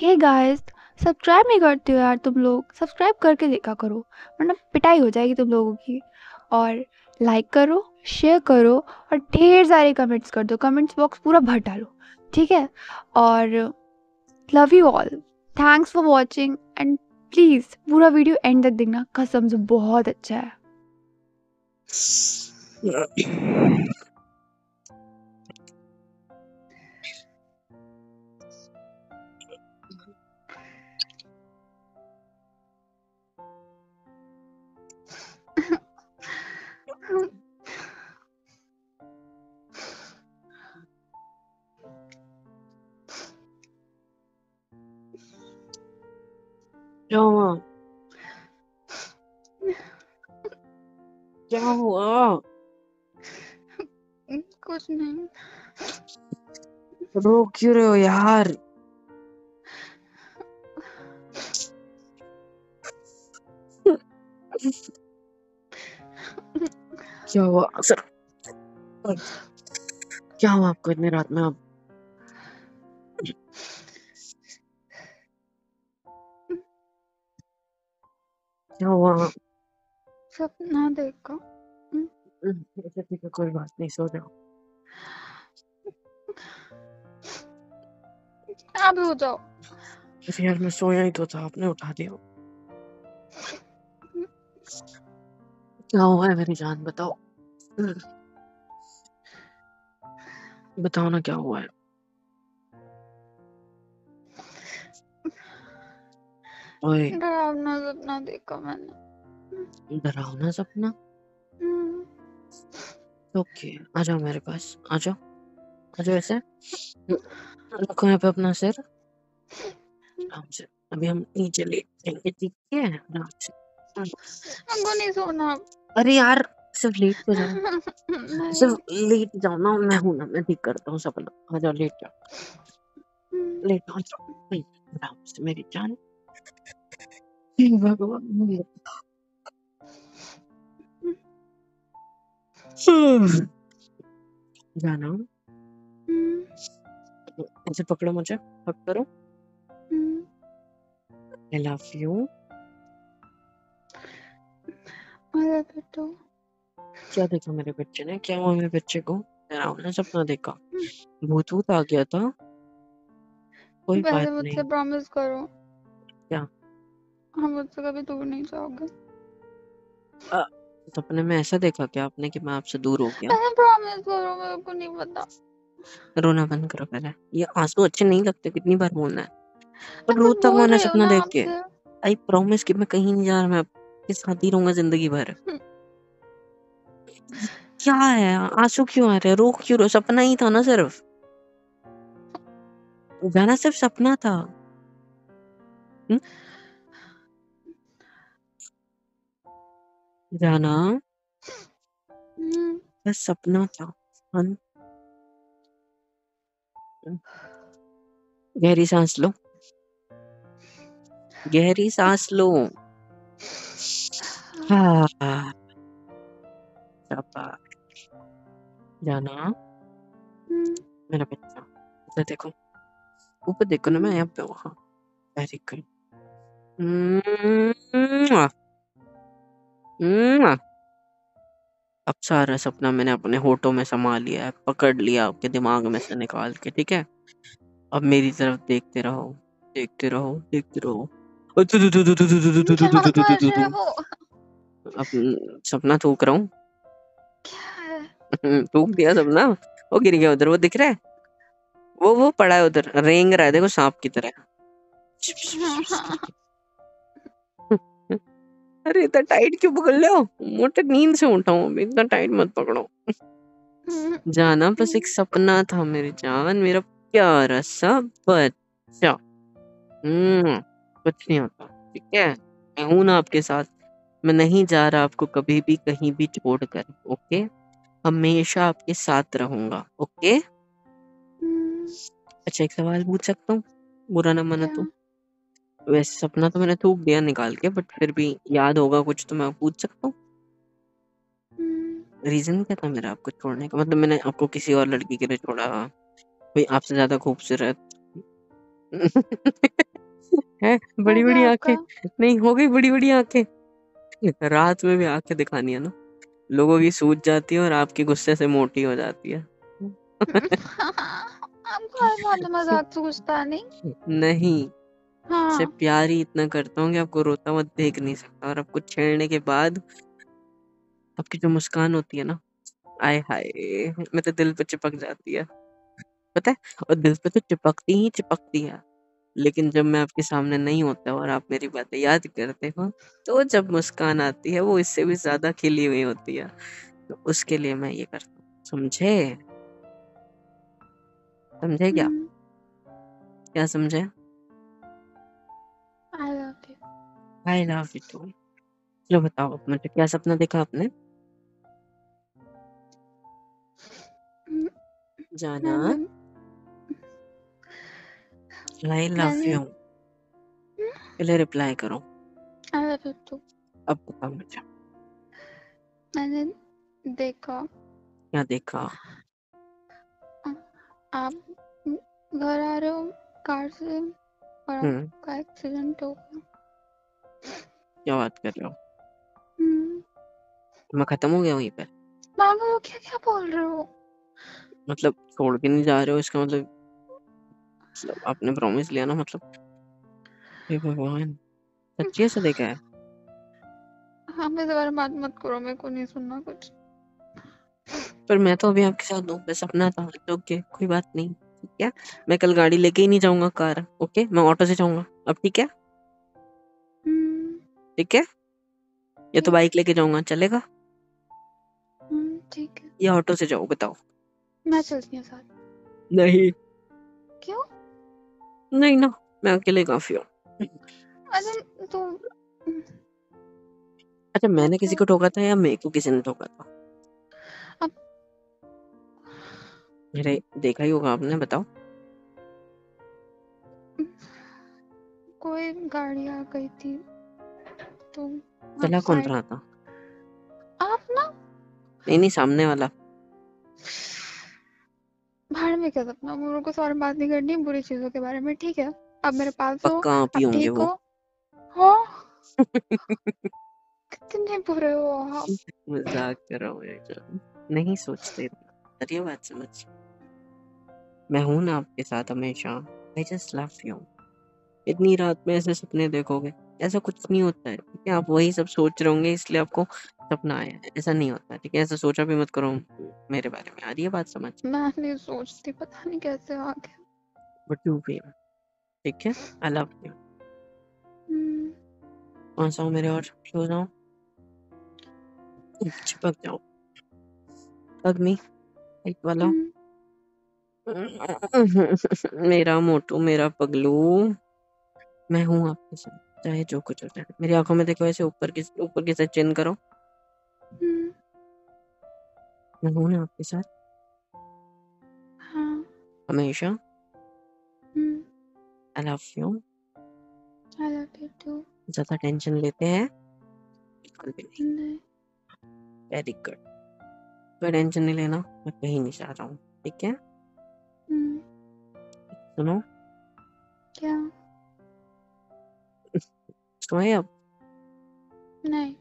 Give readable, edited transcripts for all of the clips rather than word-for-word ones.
Hey guys subscribe नहीं करते हो यार तुम लोग, सब्सक्राइब करके देखा करो वरना पिटाई हो जाएगी तुम लोगों की। और लाइक करो, शेयर करो और ढेर सारे कमेंट्स कर दो, कमेंट्स बॉक्स पूरा भर डालो, ठीक है। और love you all, thanks for watching and please पूरा वीडियो एंड तक देखना, कसम से बहुत अच्छा है। क्या हुआ? क्या हुआ? कुछ नहीं। रो क्यों रहे हो यार? क्या हुआ सर? क्या हुआ आपको इतनी रात में? आप क्या हुआ? सपना देखा। ठीक है, कोई बात नहीं, सो जाओ। आप हो जाओ। यार मैं सोया ही तो था, आपने उठा दिया। क्या हुआ है मेरी जान, बताओ बताओ ना क्या हुआ है? डरावना सपना देखा मैंने। डरावना सपना? ओके, आ जाओ मेरे पास, आ जाओ आ जाओ। ऐसे रखो यहाँ पे अपना सिर, आराम से। अभी हम नीचे ले जाएंगे, ठीक है? आराम से, हमको नहीं सोना। अरे यार सिर्फ लेट तो जाओ, सिर्फ लेट जाओ ना। मैं हूँ ना, मैं ठीक करता हूँ सपना। आ जाओ, लेट जाओ, लेट जाओ आराम से मेरी जान। जाना ऐसे पकड़ो मुझे, हक करो। I love you। क्या देखा मेरे बच्चे ने? क्या हुआ मेरे बच्चे को? डरावना सपना देखा, भूत भूत आ गया था। कोई बात नहीं, प्रॉमिस करो। क्या हम मुझसे कभी दूर नहीं जाओगे? सपने में ऐसा देखा क्या आपने कि मैं आपसे दूर हो गया? मैं प्रॉमिस करो, मेरे को नहीं पता। रोना बंद करो पहले, ये आंसू अच्छे नहीं लगते, कितनी बार रोना है। पर रोता हुआ ना सपना देख के। आई प्रॉमिस कि मैं कहीं नहीं जा रहा, मैं आपके साथ ही रहूंगा जिंदगी भर। क्या है, आंसू क्यों आ रहे? रो क्यों रहे? सपना ही था ना, सिर्फ गाना, सिर्फ सपना था। जाना बस सपना था। गहरी सांस लो, गहरी सांस लो। हाँ जाना मेरा बच्चा, इधर देखो, ऊपर देखो ना। मैं यहाँ पे वहां वेरी गुड। अब सारा सपना मैंने अपने होठों में समा लिया है, पकड़ लिया आपके दिमाग में से निकाल के, ठीक है? अब मेरी तरफ देखते रहो, देखते रहो, देखते रहो। अब सपना थूक रहा हूँ। थूक दिया सपना, वो गिर गया उधर, वो दिख रहा है, वो पड़ा है उधर, रेंग रहा है, देखो सांप की तरह। अरे इतना टाइट क्यों पकड़ लो? मोटे नींद से उठाऊं अभी, इतना टाइट मत पकड़ो। जाना बस एक सपना था मेरी जान, मेरा प्यारा सा बच्चा। कुछ नहीं होता, ठीक है? मैं हूं ना आपके साथ, मैं नहीं जा रहा आपको कभी भी कहीं भी छोड़कर, ओके? हमेशा आपके साथ रहूंगा, ओके? अच्छा एक सवाल पूछ सकता हूँ, बुरा ना माना तो? वैसे सपना तो मैंने थूक दिया निकाल के, बट फिर भी याद होगा कुछ तो मैं पूछ सकता हूँ। रीजन क्या था मेरा आपको छोड़ने का? मतलब मैंने आपको किसी और लड़की के लिए छोड़ा, कोई आपसे ज्यादा खूबसूरत है, बड़ी हो बड़ी गया आंखें आपका? नहीं हो गई, बड़ी बड़ी आंखें। रात में भी आंखें दिखानी है ना, लोगों की सूज जाती है और आपकी गुस्से से मोटी हो जाती है। आपको हर बात मजाक से गुस्सा नहीं? नहीं, से हाँ प्यार ही इतना करता हूँ कि आपको रोता हुआ देख नहीं सकता, और आपको छेड़ने के बाद आपकी जो मुस्कान होती है ना, आय हाय, मैं तो दिल पे चिपक जाती है, पता है। और दिल पे तो चिपकती ही चिपकती है, लेकिन जब मैं आपके सामने नहीं होता और आप मेरी बातें याद करते हो, तो जब मुस्कान आती है वो इससे भी ज्यादा खिली हुई होती है। तो उसके लिए मैं ये करता हूँ, समझे? समझे क्या? हम्म, क्या समझे? I love you. I love you too. चलो बताओ अब मुझे, क्या सपना देखा आपने? जाना, मैंने आई लव मैंने यू पहले रिप्लाई करो, आई लव यू टू अब बताओ मुझे मैंने देखा। क्या देखा। आप घर आ रहे हो कार से और हम्म आपका एक्सीडेंट हो गया। क्या बात कर रहे हो, हम्म, मैं खत्म हो गया वहीं पर? मांगो हो क्या? क्या बोल रहे हो? मतलब छोड़ के नहीं जा रहे हो, इसका मतलब आपने प्रॉमिस लिया ना, मतलब हे भगवान, सच्ची ऐसा देखा है? हाँ, मेरे दोबारा बात मत करो, मेरे को नहीं सुनना कुछ। पर मैं तो अभी आपके साथ हूँ, बस अपना था। ओके, कोई बात नहीं, ठीक है। मैं कल गाड़ी लेके ही नहीं जाऊंगा कार, ओके? मैं ऑटो से जाऊंगा अब, ठीक है? हम्म, ठीक है, या तो ठीक बाइक लेके जाऊंगा, चलेगा? ठीक है, या ऑटो से जाओ, बताओ। मैं चलती हूँ साथ। नहीं क्यों? नहीं ना, मैं अकेले काफी हूँ। अरे तो अच्छा, मैंने किसी को ठोका था या मेरे को किसी ने ठोका था? अब मेरे देखा ही होगा आपने, बताओ। कोई गाड़ी आ गई थी तो आप चला कौन साइड, रहा था? आप ना नहीं, सामने वाला। भाड़ में क्या सपना। मेरे को सॉरी बात नहीं करनी बुरी चीजों के बारे में, ठीक है? अब मेरे पास हो, पक्का आप ही अब होंगे ठीक वो। हो कितने बुरे हो आप। मजाक कर रहा हूँ यार, नहीं सोचते इतना। अरे ये बात समझ, मैं हूं ना आपके साथ हमेशा। I just love you. इतनी रात में ऐसे सपने देखोगे? ऐसा कुछ नहीं होता है, ठीक है? आप वही सब सोच रहे होंगे इसलिए आपको सपना आया है, ऐसा नहीं होता, ठीक है? ऐसा सोचा भी मत करो मेरे बारे में। आ रही है बात समझ? मैं नहीं सोचती, पता नहीं कैसे आ गया। बट यू फील, ठीक है? I love you. हम्म, वहां से आओ मेरे और क्लोज आओ, चिपक जाओ। हग मी टाइट वाला। हम्म, मेरा मोटू, मेरा पगलू, मैं हूँ आपके साथ, चाहे जो कुछ हो जाए। मेरी आंखों में देखो, ऐसे ऊपर की साइड चिन्ह करो, हम्म, मैं हूँ ना आपके साथ हाँ, हमेशा। हम्म, I love you. I love you too. ज्यादा टेंशन लेते हैं? बिल्कुल भी नहीं। नहीं, वेरी गुड, कोई टेंशन नहीं लेना, मैं कहीं नहीं जा रहा हूँ, ठीक है? हम्म, सुनो, क्या? सोए अब? नहीं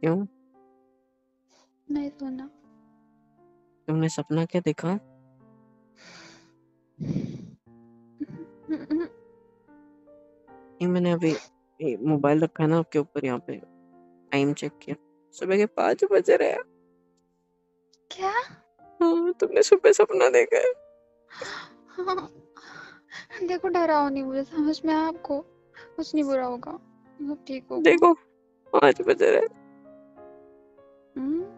क्यों, नहीं सोना। तुमने सपना क्या देखा? ये मैंने अभी ये मोबाइल रखा है ना आपके ऊपर, यहाँ पे टाइम चेक किया, सुबह के 5 बज रहे हैं। क्या? हाँ, तुमने सुबह सपना देखा है? देखो, डराओ नहीं मुझे, समझ में आया आपको? कुछ नहीं बुरा होगा, सब ठीक होगा। देखो 5 बज रहे हैं। हम्म,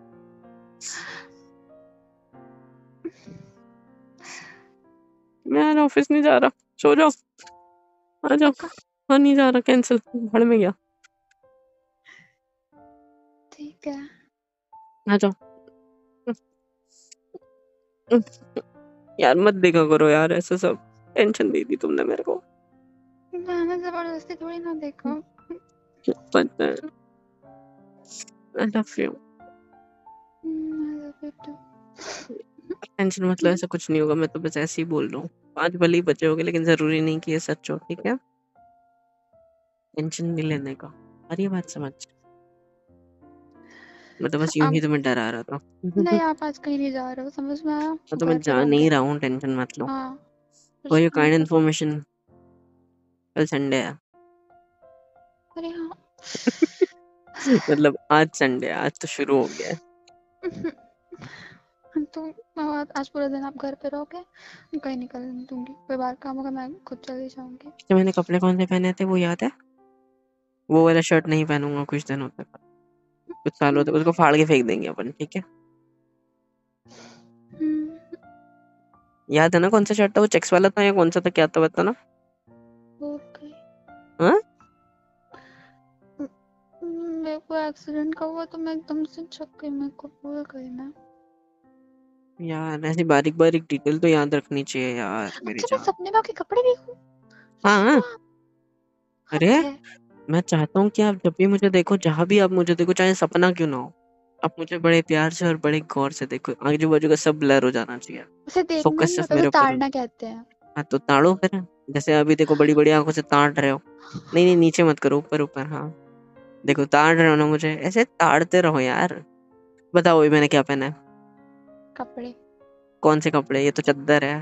मैं यार ऑफिस नहीं जा रहा, सो जाओ, आ जाओ। पक्का? हाँ, नहीं जा रहा, कैंसिल, भाड़ में गया, ठीक है। आ जाओ। यार मत देखा करो यार, ऐसा सब टेंशन दे दी तुमने मेरे को, मैंने जबरदस्ती थोड़ी ना देखा। पता है। I love you. I love you too. Tension मतलब ऐसा कुछ नहीं होगा, मैं तो बस ऐसे ही बोल रहा हूँ। 5 भले ही बचे होंगे लेकिन जरूरी नहीं कि ये सच हो, ठीक है? टेंशन नहीं लेने का। और ये बात समझ, मैं तो बस यूं ही आप तुम्हें डरा रहा था। नहीं, आप आज कहीं नहीं जा रहे हो, समझ में आया? तो मैं घर जा चलोगे? नहीं रहा हूँ, टेंशन मत लो। हाँ, फॉर योर काइंड इन्फॉर्मेशन कल संडे है। अरे हाँ मतलब आज संडे है, आज तो शुरू हो गया है। तो आज पूरा दिन आप घर पे रहोगे, कहीं निकल नहीं दूंगी, कोई बाहर काम होगा मैं खुद चली जाऊंगी। तो मैंने कपड़े कौन से पहने थे वो याद है? वो वाला शर्ट नहीं पहनूंगा कुछ दिनों तक, कुछ सालों तक। उसको फाड़ के फेंक देंगे अपन, ठीक है? याद है ना कौन सा शर्ट था? वो चेक्स वाला था या कौन सा था, क्या था बताना? ओके। हाँ, मेरे को एक्सीडेंट का हुआ तो मैं एकदम से चक गई, मेरे को भूल गई मैं। यार ऐसी बारीक बारीक डिटेल तो याद रखनी चाहिए यार मेरी अच्छा, मैं जान। सपने में आपके कपड़े देखूं? हाँ, अरे ठीक है। मैं चाहता हूँ कि आप जब भी मुझे देखो, जहाँ भी आप मुझे देखो, चाहे सपना क्यों ना हो, आप मुझे बड़े प्यार से और बड़े गौर से देखो। आजू बाजू का सब ब्लर हो जाना चाहिए, उसे देखना फोकस नहीं सिर्फ होता, मेरे उसे ऊपर हो। ताड़ना कहते हैं। हाँ तो ताड़ो फिर, जैसे अभी देखो बड़ी बड़ी आंखों से ताड़ रहे हो। नहीं, नीचे मत करो, ऊपर ऊपर। हाँ देखो ताड़ रहे हो ना मुझे, ऐसे ताड़ते रहो यार। बताओ अभी मैंने क्या पहना है? कपड़े कौन से कपड़े? ये तो चद्दर है।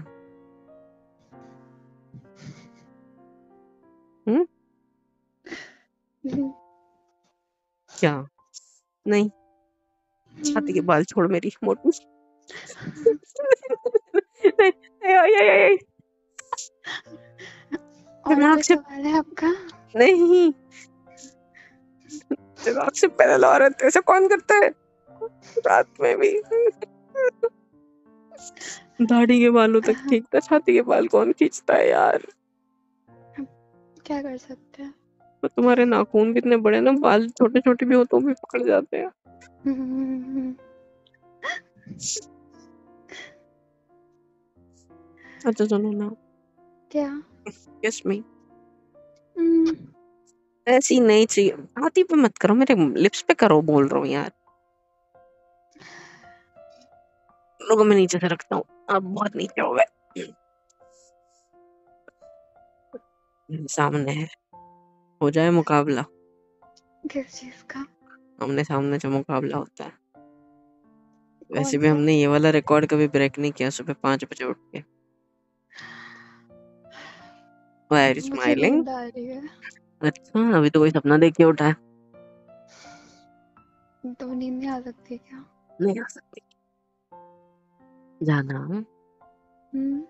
हम्म क्या? नहीं, छाती के बाल छोड़ मेरी मोटू। नहीं, आई। और दिमाग कोई से सवाल है आपका? नहीं, दिमाग से पैदल औरत ऐसा कौन करता है रात में भी? दाढ़ी के बालों तक ठीक था, छाती के बाल कौन खींचता है यार? क्या कर सकते हैं? पर तुम्हारे नाखून भी इतने बड़े ना, बाल छोटे छोटे भी हो तो भी पकड़ जाते हैं। अच्छा सुनो ना, क्या? किस मी हम्म, ऐसी नहीं चाहिए, छाती पे मत करो, मेरे लिप्स पे करो, बोल रहा हूँ यार। लोगों में नीचे से रखता हूँ, आप बहुत नीचे हो गए। सामने है, हो जाए मुकाबला। किस चीज का? आमने सामने जो मुकाबला होता है। वैसे कौन भी सा? हमने ये वाला रिकॉर्ड कभी ब्रेक नहीं किया, सुबह 5 बजे उठ के। वाई आर मुझे स्माइलिंग? नींद आ रही है, अच्छा अभी तो कोई सपना देख के उठा है? तो नींद नहीं आ सकती क्या? नहीं आ सकती जाना हम्म,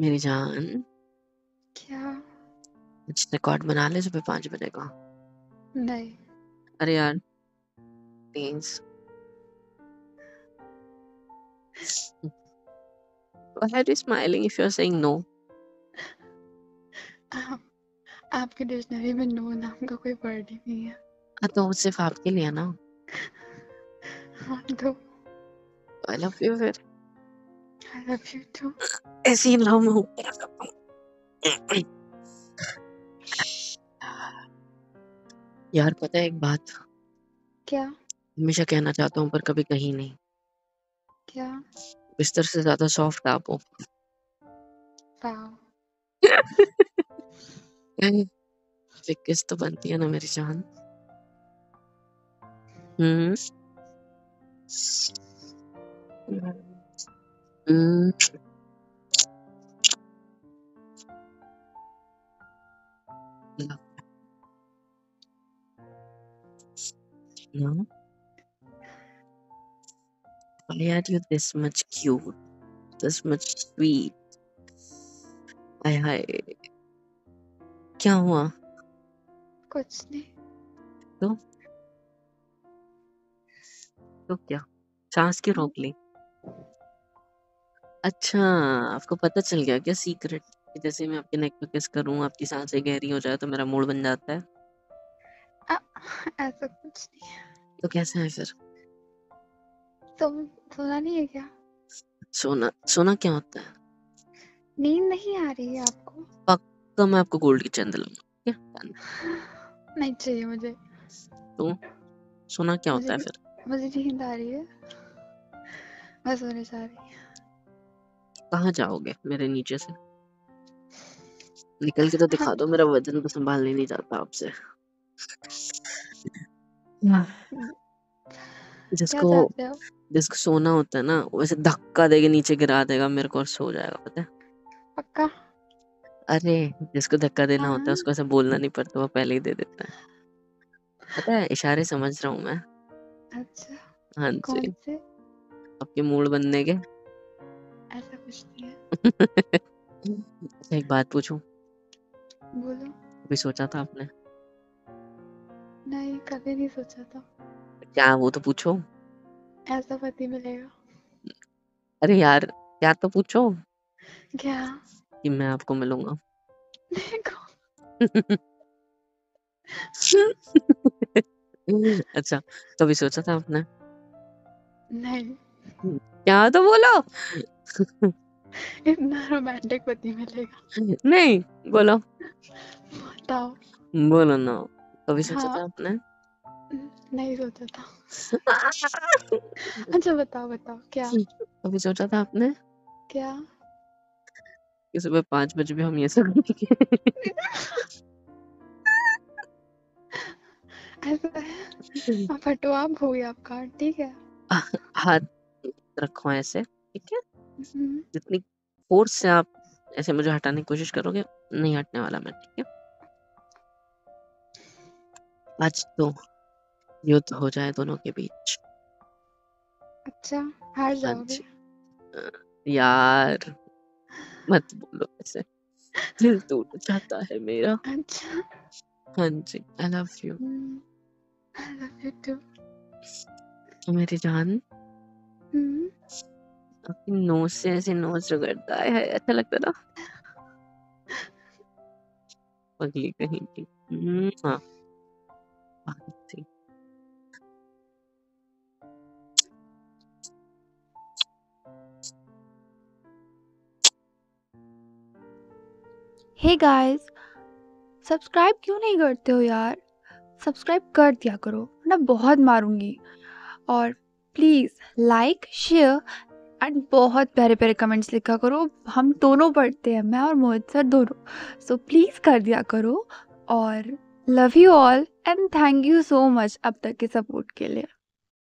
मेरी जान, क्या? कुछ रिकॉर्ड बना ले सुबह 5 बजे का। नहीं अरे यार please, why are you smiling if you are saying no? आप, आपके डिक्शनरी में नो नाम का कोई वर्ड ही नहीं है। तो वो सिर्फ आपके लिए है ना। हाँ तो आई लव यू फिर, आई लव यू टू। ऐसी लव में होकर रखा हूँ। यार पता है एक बात क्या हमेशा कहना चाहता हूँ पर कभी कहीं नहीं, क्या? बिस्तर से ज्यादा सॉफ्ट आप हो। वाओ, फिर किस तो बनती है ना मेरी जान। Hmm hmm, No. Why are you this much cute? This much sweet? हाय हाय क्या हुआ? कुछ नहीं। तो क्या सांस की रोक ली? अच्छा आपको पता चल गया क्या सीक्रेट? जैसे मैं आपके नेक पे किस करूं, आपकी सांसें गहरी हो जाए तो मेरा मूड बन जाता है। ऐसा कुछ नहीं है। तो कैसा है फिर? तुम सोना नहीं है क्या? सोना सोना क्या होता है? नींद नहीं आ रही है आपको? तो मैं आपको गोल्ड की चैन दिलाऊंगा, ठीक है? Done। नहीं चाहिए मुझे तो सोना क्या होता मुझे है फिर? मुझे नींद आ रही है, मैं सोने जा रही कहाँ जाओगे मेरे नीचे से? निकल के तो दिखा दो, मेरा वजन तो संभालने नहीं जाता आपसे। जिसको सोना होता है ना, वैसे धक्का देके नीचे गिरा देगा मेरे को और सो जाएगा, पता है? पक्का? अरे जिसको धक्का देना होता है उसको ऐसा बोलना नहीं पड़ता, वो पहले ही दे देता है, पता है? इशारे समझ रहा हूँ मैं। अच्छा, हाँ जी, आपके मूड बनने के। ऐसा कुछ नहीं है। एक बात पूछूं? बोलो। कभी सोचा था आपने? नहीं, कभी नहीं सोचा था। क्या वो तो पूछो। ऐसा पति मिलेगा? अरे यार, क्या तो पूछो। क्या? कि मैं आपको मिलूंगा। अच्छा, कभी सोचा था आपने? नहीं। क्या तो बोलो। इतना रोमांटिक पति मिलेगा? नहीं, बोलो। बताओ। बोलो ना, कभी सोचा था आपने? नहीं सोचा था। अच्छा बताओ बताओ, क्या कभी सोचा था आपने? क्या कि सुबह 5 बजे भी हम ये सब फटो आप हो गया आपका, ठीक है? हाथ रखो ऐसे, ठीक है? जितनी फोर्स से आप ऐसे मुझे हटाने की कोशिश करोगे, नहीं हटने वाला मैं, ठीक है? आज तो युद्ध हो जाए दोनों के बीच। अच्छा, हार जाओगे? यार मत बोलो ऐसे, दिल टूट जाता है मेरा। अच्छा, हाँ जी। I love you. I love you too मेरी जान। अपनी नोज से ऐसे नोज रगड़ता है, अच्छा लगता ना? पगली कहीं की। हाँ थी। हे गाइस, सब्सक्राइब क्यों नहीं करते हो यार? सब्सक्राइब कर दिया करो, वरना बहुत मारूंगी। और प्लीज़ लाइक, शेयर एंड बहुत प्यारे प्यारे कमेंट्स लिखा करो, हम दोनों पढ़ते हैं, मैं और मोहित सर दोनों। सो प्लीज़ कर दिया करो। और love you all and thank you so much अब तक के सपोर्ट के लिए।